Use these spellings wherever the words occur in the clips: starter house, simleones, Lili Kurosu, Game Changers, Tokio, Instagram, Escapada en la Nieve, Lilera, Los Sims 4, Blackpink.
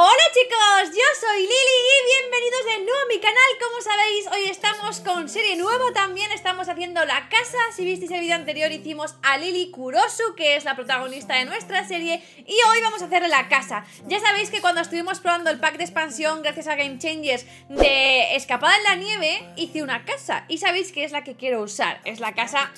Hola chicos, yo soy Lili y bienvenidos de nuevo a mi canal. Como sabéis, hoy estamos con serie nueva, también estamos haciendo la casa. Si visteis el vídeo anterior hicimos a Lili Kurosu, que es la protagonista de nuestra serie, y hoy vamos a hacer la casa. Ya sabéis que cuando estuvimos probando el pack de expansión gracias a Game Changers de Escapada en la Nieve, hice una casa, y sabéis que es la que quiero usar. Es la casa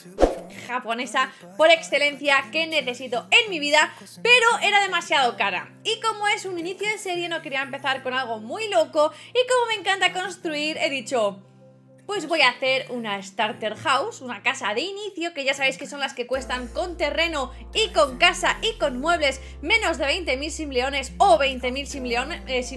japonesa por excelencia que necesito en mi vida, pero era demasiado cara, y como es un inicio de serie no quería empezar con algo muy loco, y como me encanta construir he dicho, pues voy a hacer una starter house, una casa de inicio, que ya sabéis que son las que cuestan con terreno y con casa y con muebles menos de 20.000 simleones o 20.000 simleones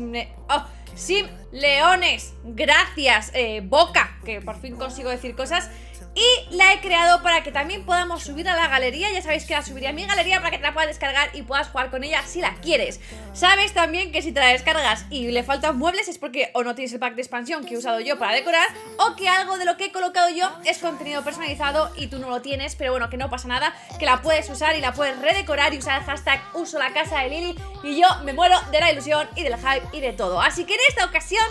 simleones, gracias boca, que por fin consigo decir cosas. Y la he creado para que también podamos subir a la galería. Ya sabéis que la subiré a mi galería para que te la puedas descargar y puedas jugar con ella si la quieres. Sabes también que si te la descargas y le faltan muebles es porque o no tienes el pack de expansión que he usado yo para decorar, o que algo de lo que he colocado yo es contenido personalizado y tú no lo tienes. Pero bueno, que no pasa nada, que la puedes usar y la puedes redecorar y usar el hashtag uso la casa de Lili. Y yo me muero de la ilusión y del hype y de todo. Así que en esta ocasión,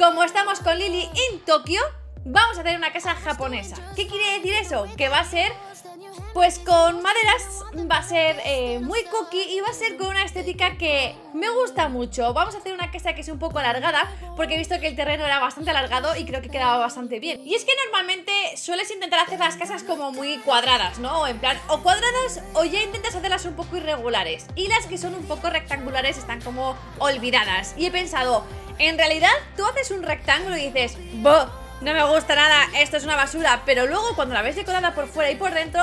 como estamos con Lili en Tokio, vamos a hacer una casa japonesa. ¿Qué quiere decir eso? Que va a ser, pues con maderas, va a ser muy cookie y va a ser con una estética que me gusta mucho. Vamos a hacer una casa que es un poco alargada, porque he visto que el terreno era bastante alargado y creo que quedaba bastante bien. Y es que normalmente sueles intentar hacer las casas como muy cuadradas, ¿no? O en plan, o cuadradas o ya intentas hacerlas un poco irregulares, y las que son un poco rectangulares están como olvidadas. Y he pensado, en realidad tú haces un rectángulo y dices, ¡bah! No me gusta nada, esto es una basura. Pero luego cuando la ves decorada por fuera y por dentro,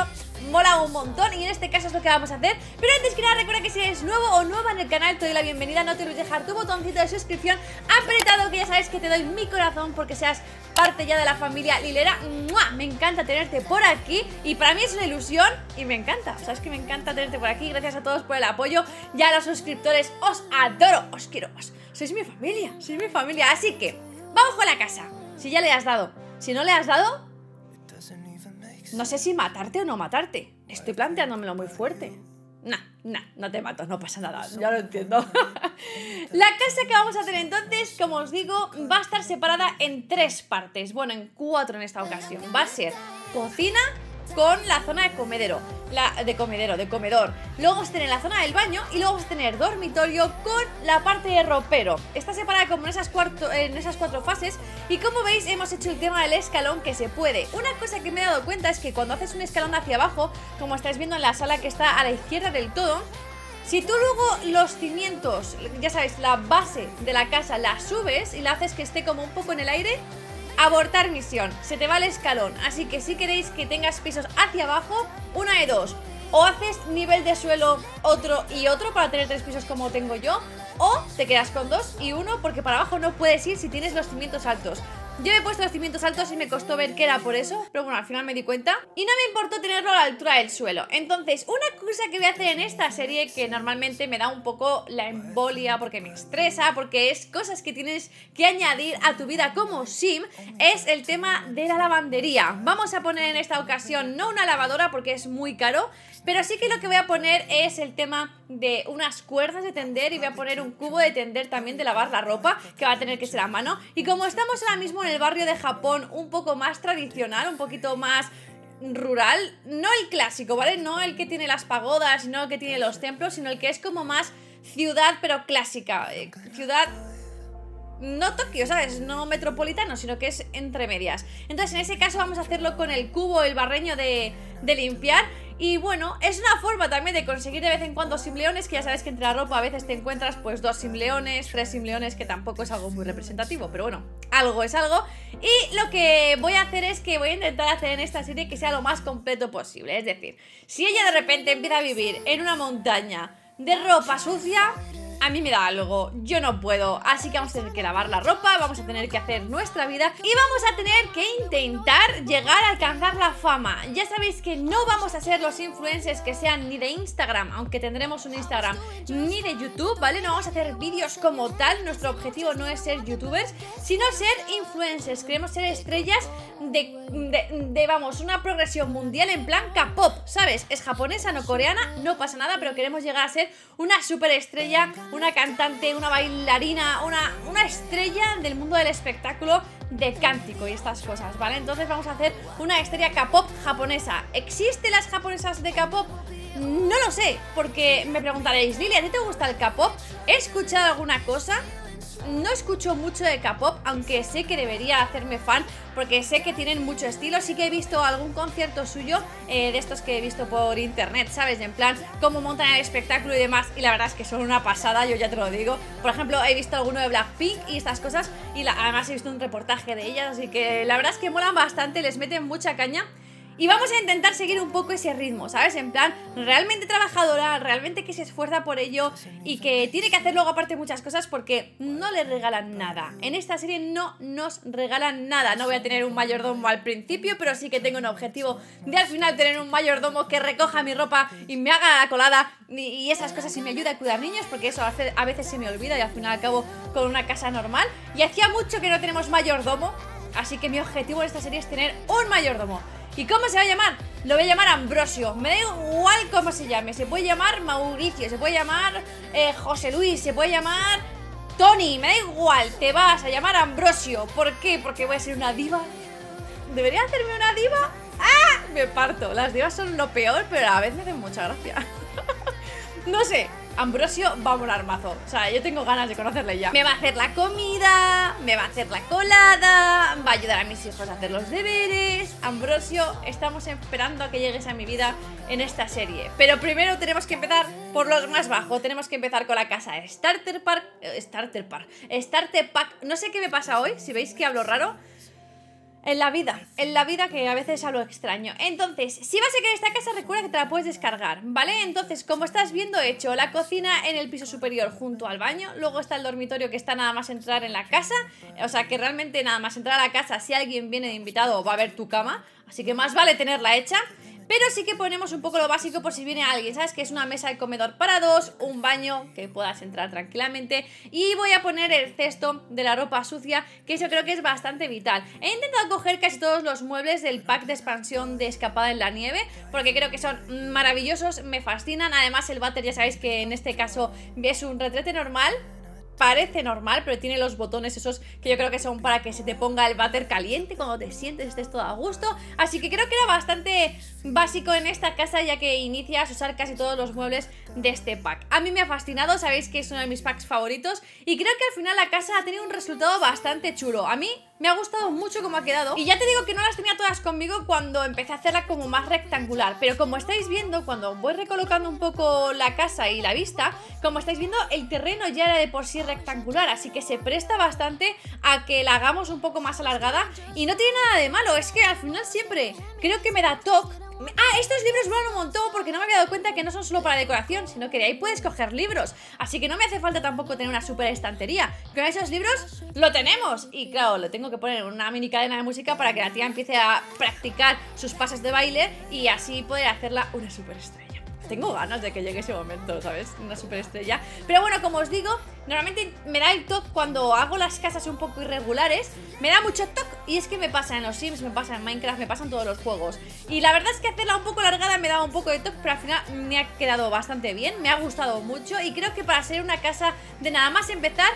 mola un montón, y en este caso es lo que vamos a hacer. Pero antes que nada, recuerda que si eres nuevo o nueva en el canal, te doy la bienvenida. No te olvides dejar tu botoncito de suscripción apretado, que ya sabes que te doy mi corazón porque seas parte ya de la familia Lilera. ¡Mua! Me encanta tenerte por aquí, y para mí es una ilusión y me encanta. O sea, es que me encanta tenerte por aquí. Gracias a todos por el apoyo. Ya los suscriptores, os adoro, os quiero, sois mi familia, Así que, vamos con la casa. Si ya le has dado, si no le has dado, no sé si matarte o no matarte. Estoy planteándomelo muy fuerte. No te mato, no pasa nada, ya lo entiendo. La casa que vamos a hacer entonces, como os digo, va a estar separada en tres partes. Bueno, en cuatro en esta ocasión. Va a ser cocina con la zona de comedero, de comedor. Luego vamos a tener la zona del baño, y luego vamos a tener dormitorio con la parte de ropero. Está separada como en esas cuatro fases. Y como veis, hemos hecho el tema del escalón que se puede. Una cosa que me he dado cuenta es que cuando haces un escalón hacia abajo, como estáis viendo en la sala que está a la izquierda del todo, si tú luego los cimientos, ya sabéis, la base de la casa, la subes y la haces que esté como un poco en el aire, abortar misión, se te va el escalón. Así que si queréis que tengas pisos hacia abajo, una de dos: o haces nivel de suelo otro y otro para tener tres pisos como tengo yo, o te quedas con dos y uno, porque para abajo no puedes ir si tienes los cimientos altos. Yo me he puesto los cimientos altos y me costó ver que era por eso, pero bueno, al final me di cuenta y no me importó tenerlo a la altura del suelo. Entonces, una cosa que voy a hacer en esta serie, que normalmente me da un poco la embolia porque me estresa, porque es cosas que tienes que añadir a tu vida como sim, es el tema de la lavandería. Vamos a poner en esta ocasión no una lavadora porque es muy caro, pero sí que lo que voy a poner es el tema de unas cuerdas de tender, y voy a poner un cubo de tender también de lavar la ropa, que va a tener que ser a mano. Y como estamos ahora mismo en el barrio de Japón un poco más tradicional, un poquito más rural, no el clásico, ¿vale? No el que tiene las pagodas, no el que tiene los templos, sino el que es como más ciudad pero clásica, ciudad, no Tokio, ¿sabes? No metropolitano, sino que es entre medias. Entonces en ese caso vamos a hacerlo con el cubo, el barreño de limpiar. Y bueno, es una forma también de conseguir de vez en cuando simleones, que ya sabes que entre la ropa a veces te encuentras pues dos simleones, tres simleones, que tampoco es algo muy representativo, pero bueno, algo es algo. Y lo que voy a hacer es que voy a intentar hacer en esta serie que sea lo más completo posible. Es decir, si ella de repente empieza a vivir en una montaña de ropa sucia, a mí me da algo, yo no puedo. Así que vamos a tener que lavar la ropa, vamos a tener que hacer nuestra vida, y vamos a tener que intentar llegar a alcanzar la fama. Ya sabéis que no vamos a ser los influencers que sean ni de Instagram, aunque tendremos un Instagram, ni de YouTube, ¿vale? No vamos a hacer vídeos como tal, nuestro objetivo no es ser youtubers, sino ser influencers. Queremos ser estrellas vamos, una progresión mundial en plan K-pop, ¿sabes? Es japonesa, no coreana, no pasa nada, pero queremos llegar a ser una superestrella una cantante, una bailarina, una estrella del mundo del espectáculo, de cántico y estas cosas, ¿vale? Entonces vamos a hacer una estrella K-pop japonesa. ¿Existen las japonesas de K-pop? No lo sé, porque me preguntaréis, Lili, ¿a ti te gusta el K-pop? ¿He escuchado alguna cosa? No escucho mucho de K-pop, aunque sé que debería hacerme fan, porque sé que tienen mucho estilo. Sí que he visto algún concierto suyo, de estos que he visto por internet, ¿sabes? En plan, cómo montan el espectáculo y demás, y la verdad es que son una pasada, yo ya te lo digo. Por ejemplo, he visto alguno de Blackpink y estas cosas, y además he visto un reportaje de ellas, así que la verdad es que molan bastante, les meten mucha caña. Y vamos a intentar seguir un poco ese ritmo, ¿sabes? En plan, realmente trabajadora, realmente que se esfuerza por ello y que tiene que hacer luego aparte muchas cosas porque no le regalan nada. En esta serie no nos regalan nada. No voy a tener un mayordomo al principio, pero sí que tengo un objetivo de al final tener un mayordomo que recoja mi ropa y me haga la colada y esas cosas y me ayude a cuidar niños, porque eso a veces se me olvida y al final acabo con una casa normal. Y hacía mucho que no tenemos mayordomo, así que mi objetivo en esta serie es tener un mayordomo. ¿Y cómo se va a llamar? Lo voy a llamar Ambrosio. Me da igual cómo se llame. Se puede llamar Mauricio, se puede llamar José Luis, se puede llamar Tony. Me da igual, te vas a llamar Ambrosio. ¿Por qué? Porque voy a ser una diva. ¿Debería hacerme una diva? ¡Ah! Me parto. Las divas son lo peor, pero a veces me hacen mucha gracia. No sé, Ambrosio va a molar mazo. O sea, yo tengo ganas de conocerle ya. Me va a hacer la comida, me va a hacer la colada, va a ayudar a mis hijos a hacer los deberes. Ambrosio, estamos esperando a que llegues a mi vida en esta serie. Pero primero tenemos que empezar por los más bajos. Tenemos que empezar con la casa Starter Pack. No sé qué me pasa hoy, si veis que hablo raro. En la vida que a veces hablo extraño. Entonces, si vas a querer esta casa, recuerda que te la puedes descargar, ¿vale? Entonces, como estás viendo, he hecho la cocina en el piso superior junto al baño. Luego está el dormitorio que está nada más entrar en la casa. O sea, que realmente nada más entrar a la casa, si alguien viene de invitado, va a ver tu cama. Así que más vale tenerla hecha. Pero sí que ponemos un poco lo básico por si viene alguien, ¿sabes? Que es una mesa de comedor para dos, un baño, que puedas entrar tranquilamente. Y voy a poner el cesto de la ropa sucia, que eso creo que es bastante vital. He intentado coger casi todos los muebles del pack de expansión de Escapada en la Nieve, porque creo que son maravillosos, me fascinan. Además el váter, ya sabéis que en este caso es un retrete normal. Parece normal, pero tiene los botones esos que yo creo que son para que se te ponga el váter caliente cuando te sientes, estés todo a gusto. Así que creo que era bastante básico en esta casa, ya que inicias a usar casi todos los muebles de este pack. A mí me ha fascinado, sabéis que es uno de mis packs favoritos y creo que al final la casa ha tenido un resultado bastante chulo. A mí me ha gustado mucho cómo ha quedado. Y ya te digo que no las tenía todas conmigo cuando empecé a hacerla como más rectangular. Pero como estáis viendo, cuando voy recolocando un poco la casa y la vista, como estáis viendo, el terreno ya era de por sí rectangular. Así que se presta bastante a que la hagamos un poco más alargada. Y no tiene nada de malo, es que al final siempre creo que me da toque. Ah, estos libros molan un montón porque no me había dado cuenta que no son solo para decoración, sino que de ahí puedes coger libros. Así que no me hace falta tampoco tener una super estantería. Con esos libros lo tenemos. Y claro, lo tengo que poner en una mini cadena de música para que la tía empiece a practicar sus pasos de baile y así poder hacerla una super estrella. Tengo ganas de que llegue ese momento, ¿sabes? Una superestrella. Pero bueno, como os digo, normalmente me da el toque cuando hago las casas un poco irregulares. Me da mucho toque. Y es que me pasa en los Sims, me pasa en Minecraft, me pasa en todos los juegos. Y la verdad es que hacerla un poco largada me daba un poco de toque, pero al final me ha quedado bastante bien. Me ha gustado mucho y creo que para ser una casa de nada más empezar,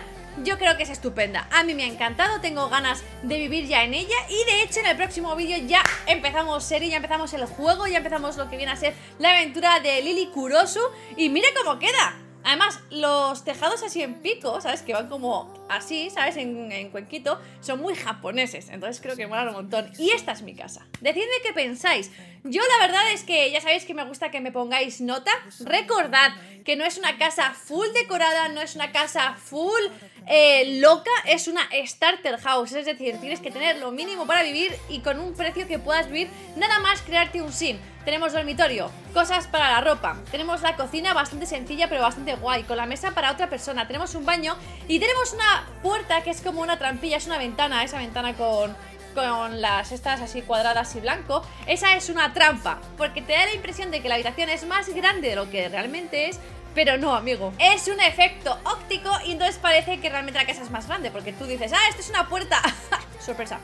yo creo que es estupenda. A mí me ha encantado, tengo ganas de vivir ya en ella. Y de hecho en el próximo vídeo ya empezamos serie, ya empezamos el juego, ya empezamos lo que viene a ser la aventura de Lili Kurosu. Y mira cómo queda. Además, los tejados así en pico, ¿sabes? Que van como así, ¿sabes? En cuenquito. Son muy japoneses, entonces creo que molan un montón. Y esta es mi casa. Decidme qué pensáis. Yo la verdad es que ya sabéis que me gusta que me pongáis nota. Recordad que no es una casa full decorada, no es una casa full loca. Es una starter house, es decir, tienes que tener lo mínimo para vivir y con un precio que puedas vivir. Nada más crearte un sim. Tenemos dormitorio, cosas para la ropa. Tenemos la cocina bastante sencilla pero bastante guay, con la mesa para otra persona. Tenemos un baño y tenemos una puerta que es como una trampilla, es una ventana. Esa ventana con las estas así cuadradas y blanco, esa es una trampa, porque te da la impresión de que la habitación es más grande de lo que realmente es. Pero no, amigo, es un efecto óptico y entonces parece que realmente la casa es más grande, porque tú dices, ah, esto es una puerta Sorpresa.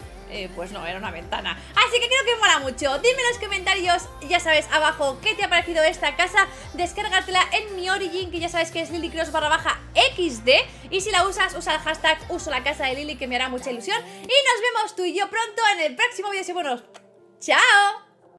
Pues no, era una ventana. Así que creo que mola mucho. Dime en los comentarios, ya sabes, abajo, qué te ha parecido esta casa. Descárgatela en mi Origin, que ya sabes que es LiliKurosu_XD. Y si la usas, usa el hashtag uso la casa de Lili, que me hará mucha ilusión. Y nos vemos tú y yo pronto en el próximo vídeo. Y bueno, chao.